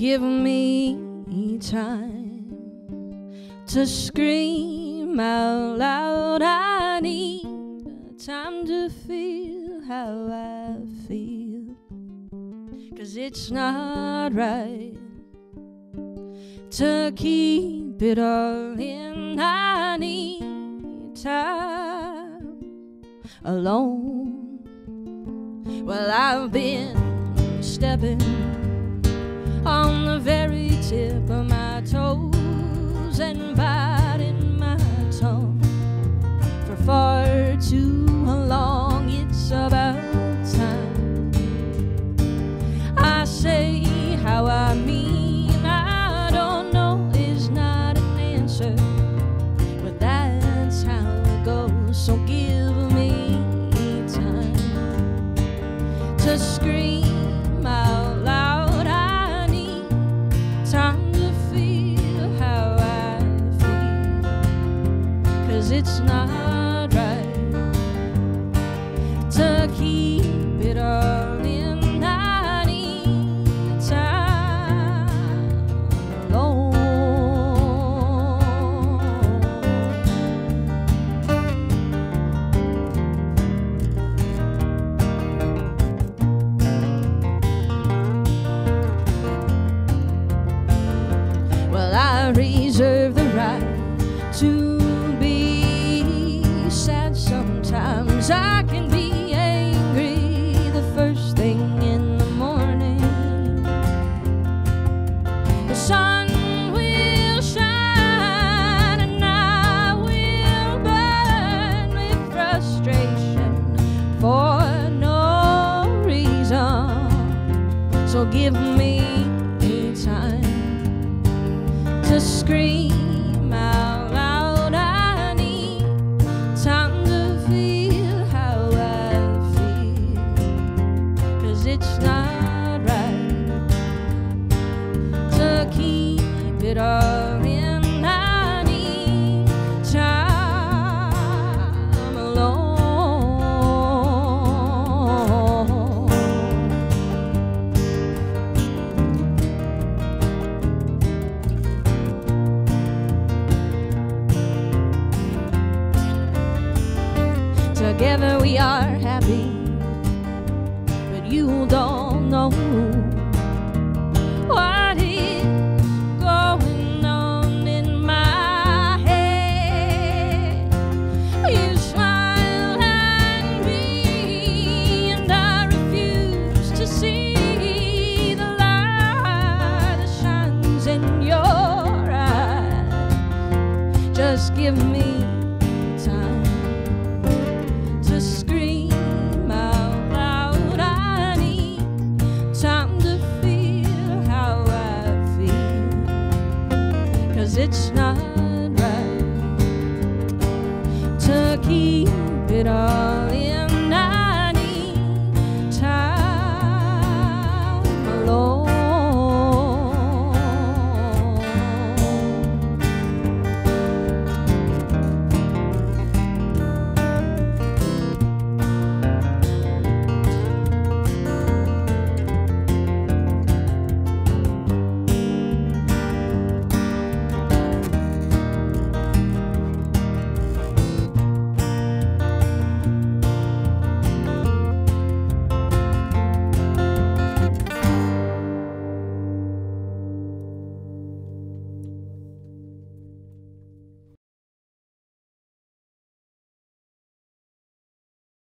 Give me time to scream out loud. I need time to feel how I feel, 'cause it's not right to keep it all in. I need time alone. Well, I've been stepping on the very tip of my toes and biting my tongue for far too long. It's about time. I say how I mean. I don't know is not an answer, but that's how it goes. So give me time to scream out loud. It's not right to keep it all in. I need time alone. Well, I reserve the right to sad. Sometimes I can be angry the first thing in the morning. The sun will shine and I will burn with frustration for no reason. So give me time to scream out. It's not right to keep it all in. I need time alone. Together we are happy, you don't know what is going on in my head. You smile at me and I refuse to see the light that shines in your eyes. Just give me